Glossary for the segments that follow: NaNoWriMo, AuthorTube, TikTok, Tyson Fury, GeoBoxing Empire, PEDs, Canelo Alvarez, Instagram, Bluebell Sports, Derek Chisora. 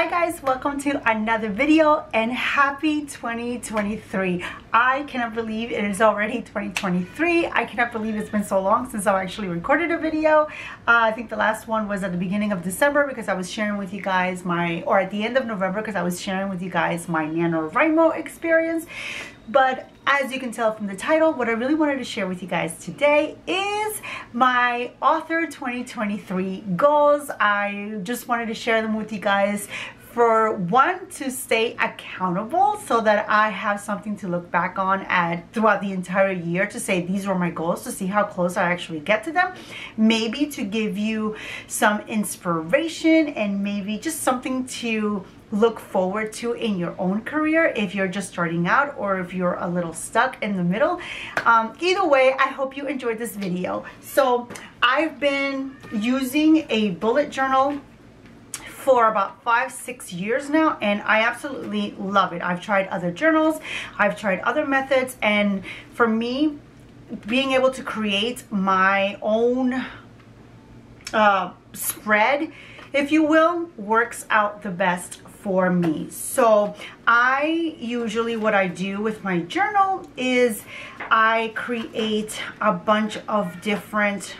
Hi guys, welcome to another video and happy 2023. I cannot believe it is already 2023. I cannot believe it's been so long since I actually recorded a video. I think the last one was at the beginning of December because I was sharing with you guys or at the end of November because I was sharing with you guys my NaNoWriMo experience. But as you can tell from the title, what I really wanted to share with you guys today is my author 2023 goals. I just wanted to share them with you guys for one, to stay accountable so that I have something to look back on throughout the entire year to say these were my goals, to see how close I actually get to them. Maybe to give you some inspiration and maybe just something to look forward to in your own career if you're just starting out or if you're a little stuck in the middle. Either way, I hope you enjoyed this video. So I've been using a bullet journal for about 5-6 years now, and I absolutely love it. I've tried other journals, I've tried other methods, and for me, being able to create my own spread, if you will, works out the best for me. So I usually, what I do with my journal is I create a bunch of different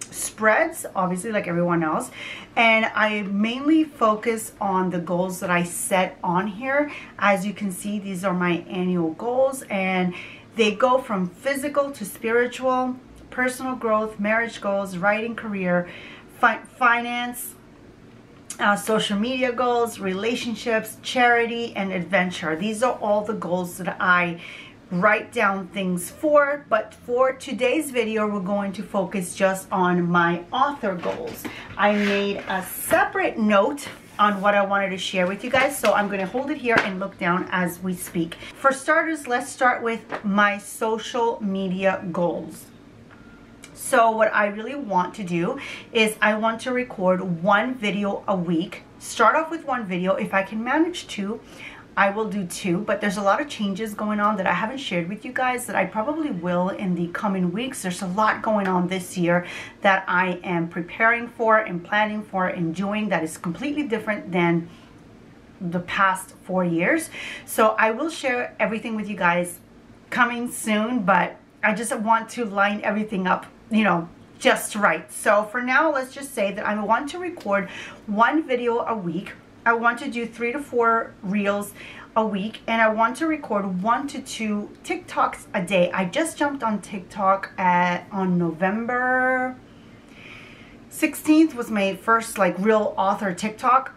spreads, obviously like everyone else, and I mainly focus on the goals that I set on here. As you can see, these are my annual goals, and they go from physical to spiritual, personal growth, marriage goals, writing, career, finance, social media goals, relationships, charity, and adventure. These are all the goals that I write down things for, but for today's video, we're going to focus just on my author goals. I made a separate note on what I wanted to share with you guys, so I'm going to hold it here and look down as we speak. For starters, let's start with my social media goals. So what I really want to do is I want to record one video a week. Start off with one video. If I can manage two, I will do two, but there's a lot of changes going on that I haven't shared with you guys that I probably will in the coming weeks. There's a lot going on this year that I am preparing for and planning for and doing that is completely different than the past 4 years. So I will share everything with you guys coming soon, but I just want to line everything up, you know, just right. So for now, let's just say that I want to record one video a week. I want to do 3 to 4 reels a week, and I want to record 1 to 2 TikToks a day. I just jumped on TikTok on November 16th was my first like real author TikTok.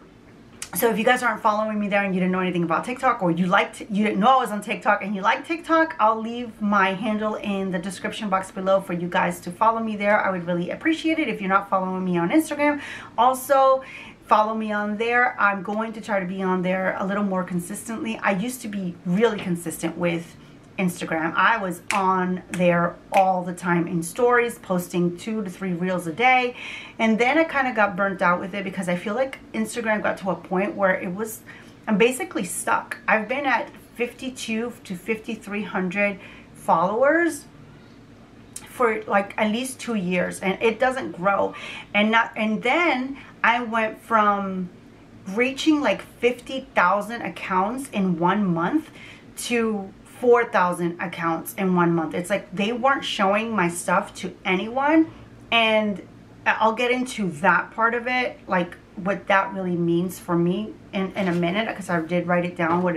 So if you guys aren't following me there and you didn't know anything about TikTok, or you didn't know I was on TikTok and you like TikTok, I'll leave my handle in the description box below for you guys to follow me there. I would really appreciate it if you're not following me on Instagram. Also, follow me on there. I'm going to try to be on there a little more consistently. I used to be really consistent with Instagram. I was on there all the time in stories, posting 2 to 3 reels a day, and then I kind of got burnt out with it because I feel like Instagram got to a point where it was, I'm basically stuck. I've been at 52 to 5,300 followers for like at least 2 years, and it doesn't grow. And then I went from reaching like 50,000 accounts in 1 month to 4,000 accounts in 1 month. It's like they weren't showing my stuff to anyone, and I'll get into that part of it, like what that really means for me in a minute, because I did write it down what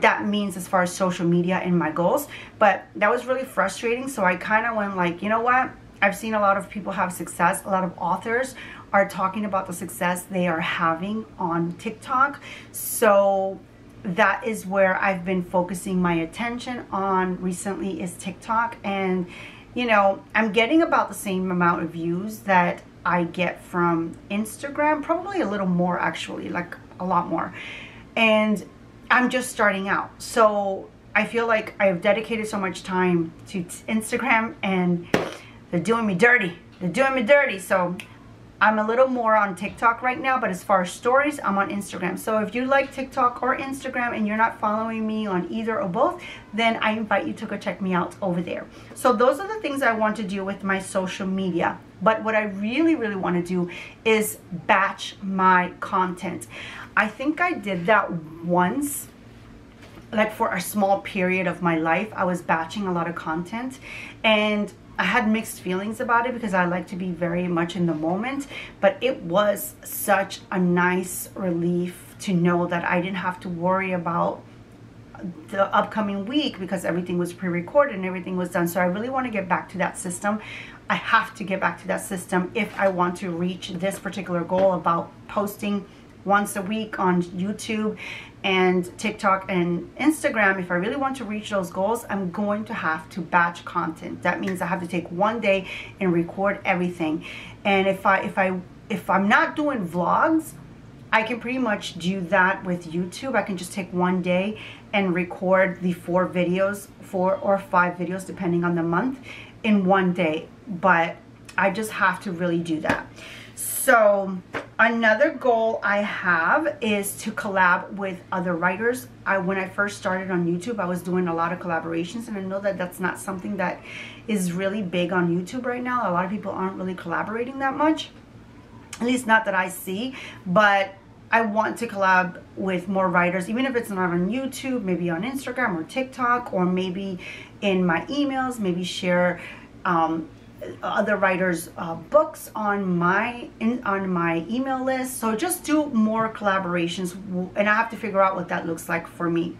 that means as far as social media and my goals. But that was really frustrating, so I kind of went like, you know what, I've seen a lot of people have success. A lot of authors are talking about the success they are having on TikTok, so that is where I've been focusing my attention on recently, is TikTok. And you know, I'm getting about the same amount of views that I get from Instagram, probably a little more actually, like a lot more, and I'm just starting out. So I feel like I've dedicated so much time to Instagram, and they're doing me dirty, so I'm a little more on TikTok right now, but as far as stories, I'm on Instagram. So if you like TikTok or Instagram and you're not following me on either or both, then I invite you to go check me out over there. So those are the things I want to do with my social media. But what I really, really want to do is batch my content. I think I did that once, like for a small period of my life. I was batching a lot of content and I had mixed feelings about it because I like to be very much in the moment, but it was such a nice relief to know that I didn't have to worry about the upcoming week because everything was pre-recorded and everything was done. So I really want to get back to that system. I have to get back to that system if I want to reach this particular goal about posting once a week on YouTube and TikTok and Instagram. If I really want to reach those goals, I'm going to have to batch content. That means I have to take one day and record everything. And if I'm not doing vlogs, I can pretty much do that with YouTube. I can just take one day and record the four or five videos depending on the month in one day, but I just have to really do that. So another goal I have is to collab with other writers. When I first started on YouTube, I was doing a lot of collaborations, and I know that that's not something that is really big on YouTube right now. A lot of people aren't really collaborating that much, at least not that I see, but I want to collab with more writers, even if it's not on YouTube, maybe on Instagram or TikTok, or maybe in my emails, maybe share other writers' books on my email list. So just do more collaborations, and I have to figure out what that looks like for me.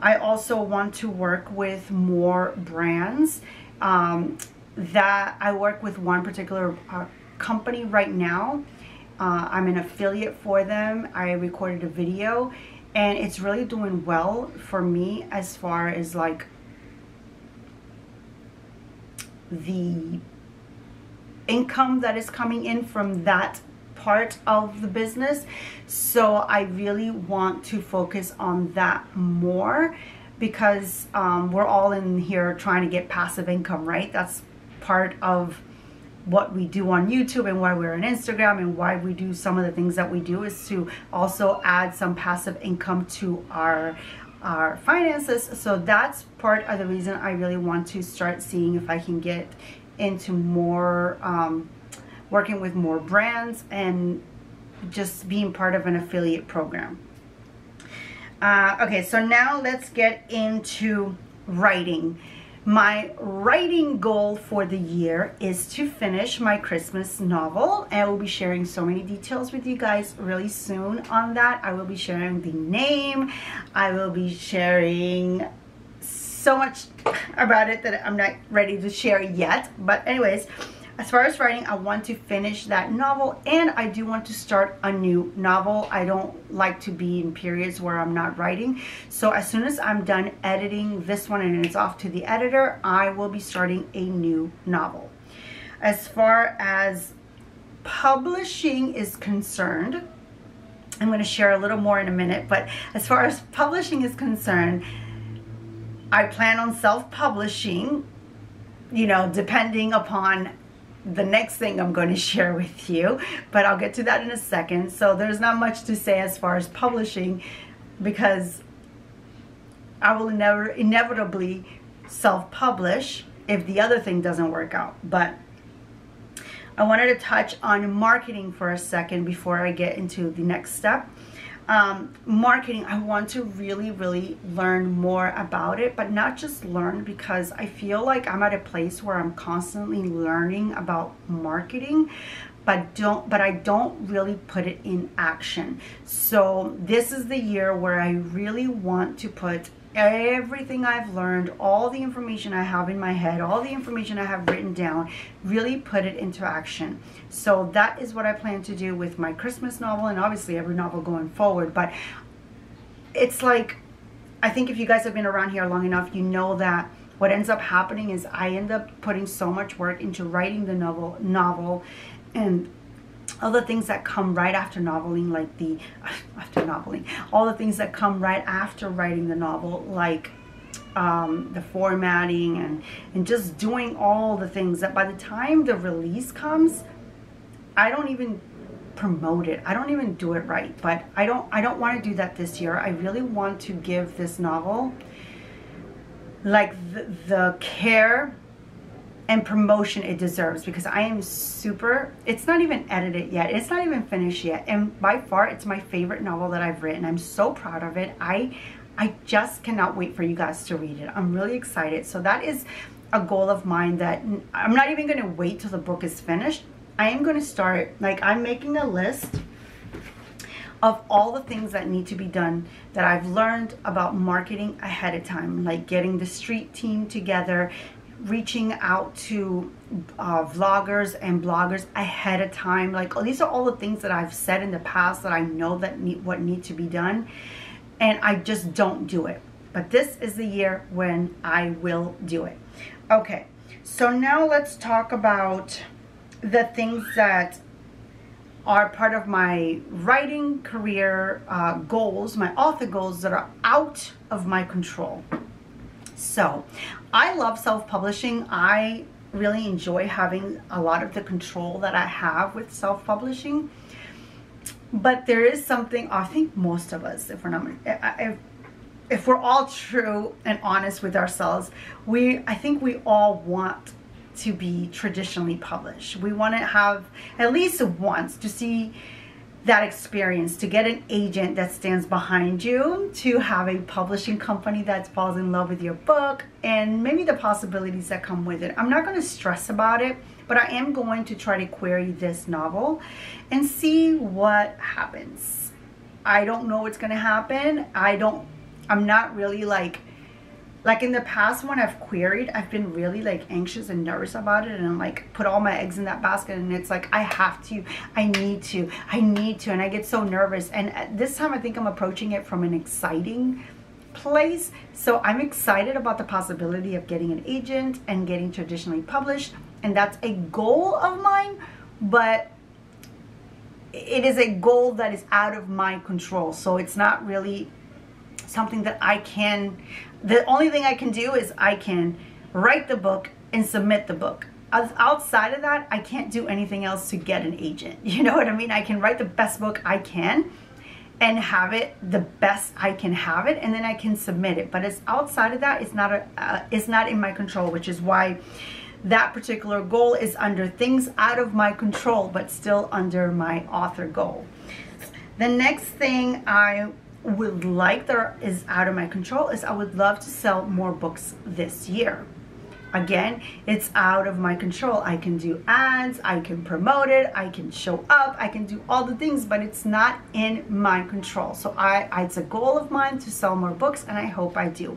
I also want to work with more brands. That I work with one particular company right now. I'm an affiliate for them. I recorded a video and it's really doing well for me as far as like the income that is coming in from that part of the business. So I really want to focus on that more because we're all in here trying to get passive income, right? That's part of what we do on YouTube and why we're on Instagram and why we do some of the things that we do, is to also add some passive income to our finances. So that's part of the reason I really want to start seeing if I can get into more working with more brands and just being part of an affiliate program. Okay, so now let's get into writing. My writing goal for the year is to finish my Christmas novel. I will be sharing so many details with you guys really soon on that. I will be sharing the name. I will be sharing so much about it that I'm not ready to share yet. But anyways, as far as writing, I want to finish that novel, and I do want to start a new novel. I don't like to be in periods where I'm not writing. So as soon as I'm done editing this one and it's off to the editor, I will be starting a new novel. As far as publishing is concerned, I'm going to share a little more in a minute, but as far as publishing is concerned, I plan on self-publishing, you know, depending upon the next thing I'm going to share with you, but I'll get to that in a second. So there's not much to say as far as publishing because I will inevitably self-publish if the other thing doesn't work out. But I wanted to touch on marketing for a second before I get into the next step. Marketing, I want to really, really learn more about it, but not just learn, because I feel like I'm at a place where I'm constantly learning about marketing, but I don't really put it in action. So this is the year where I really want to put everything I've learned, all the information I have in my head, all the information I have written down, really put it into action. So that is what I plan to do with my Christmas novel, and obviously every novel going forward. But it's like, I think if you guys have been around here long enough, you know that what ends up happening is I end up putting so much work into writing the novel and other things that come right after noveling, like all the things that come right after writing the novel, like the formatting and just doing all the things that by the time the release comes, I don't even promote it. I don't even do it right, but I don't want to do that this year. I really want to give this novel like the care and promotion it deserves, because I am super, it's not even edited yet, it's not even finished yet, and by far it's my favorite novel that I've written. I'm so proud of it. I just cannot wait for you guys to read it. I'm really excited. So that is a goal of mine, that I'm not even going to wait till the book is finished. I am going to start, like, I'm making a list of all the things that need to be done that I've learned about marketing ahead of time, like getting the street team together, reaching out to vloggers and bloggers ahead of time. Like, these are all the things that I've said in the past that I know that need to be done, and I just don't do it. But this is the year when I will do it. Okay, so now let's talk about the things that are part of my writing career goals, my author goals that are out of my control. So I love self-publishing. I really enjoy having a lot of the control that I have with self-publishing, but there is something, I think most of us, if we're all true and honest with ourselves, I think we all want to be traditionally published. We want to have at least once to see that experience, to get an agent that stands behind you, to have a publishing company that falls in love with your book, and maybe the possibilities that come with it. I'm not going to stress about it, but I am going to try to query this novel and see what happens. I don't know what's going to happen. I'm not really like in the past when I've queried, I've been really like anxious and nervous about it, and I'm like, put all my eggs in that basket, and it's like, I have to, I need to, and I get so nervous. And at this time I think I'm approaching it from an exciting place. So I'm excited about the possibility of getting an agent and getting traditionally published, and that's a goal of mine, but it is a goal that is out of my control. So it's not really something that I can, the only thing I can do is I can write the book and submit the book. Outside of that, I can't do anything else to get an agent. You know what I mean? I can write the best book I can and have it the best I can have it, and then I can submit it. But it's outside of that, it's not in my control, which is why that particular goal is under things out of my control, but still under my author goal. The next thing I would like that is out of my control is I would love to sell more books this year. Again, it's out of my control. I can do ads, I can promote it, I can show up, I can do all the things, but it's not in my control. So it's a goal of mine to sell more books, and I hope I do.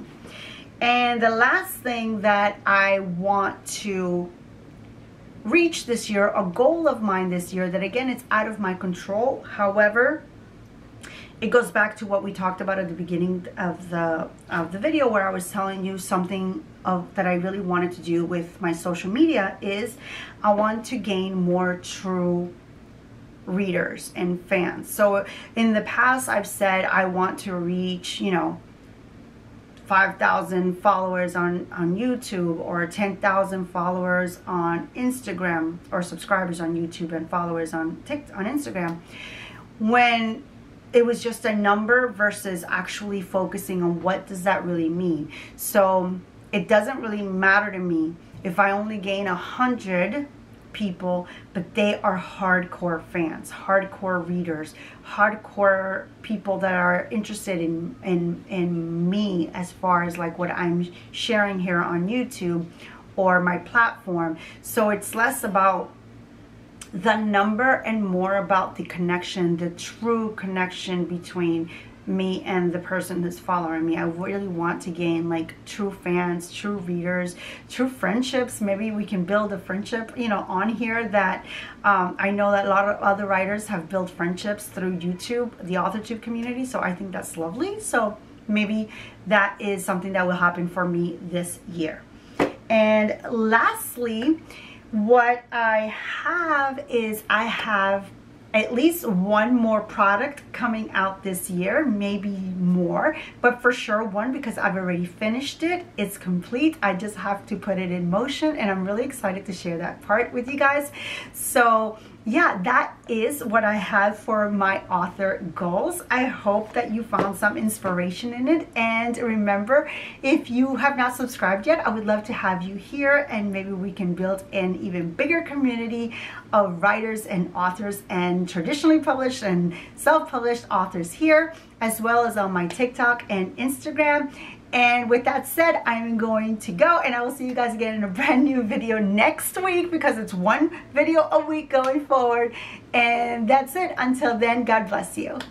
And the last thing that I want to reach this year, a goal of mine this year, that again, it's out of my control, however, it goes back to what we talked about at the beginning of the video, where I was telling you something that I really wanted to do with my social media is I want to gain more true readers and fans. So in the past I've said I want to reach, you know, 5,000 followers on YouTube, or 10,000 followers on Instagram, or subscribers on YouTube and followers on TikTok, on Instagram, when it was just a number versus actually focusing on what does that really mean. So it doesn't really matter to me if I only gain 100 people, but they are hardcore fans, hardcore readers, hardcore people that are interested in me as far as like what I'm sharing here on YouTube or my platform. So it's less about the number and more about the connection, the true connection between me and the person that's following me. I really want to gain like true fans, true readers, true friendships. Maybe we can build a friendship, you know, on here that I know that a lot of other writers have built friendships through YouTube, the AuthorTube community. So I think that's lovely. So maybe that is something that will happen for me this year. And lastly, what I have is I have at least one more product coming out this year, maybe more, but for sure one, because I've already finished it. It's complete. I just have to put it in motion, and I'm really excited to share that part with you guys. So yeah, that is what I have for my author goals. I hope that you found some inspiration in it. And remember, if you have not subscribed yet, I would love to have you here, and maybe we can build an even bigger community of writers and authors and traditionally published and self-published authors here, as well as on my TikTok and Instagram. And with that said, I'm going to go, and I will see you guys again in a brand new video next week, because it's one video a week going forward. And that's it. Until then, God bless you.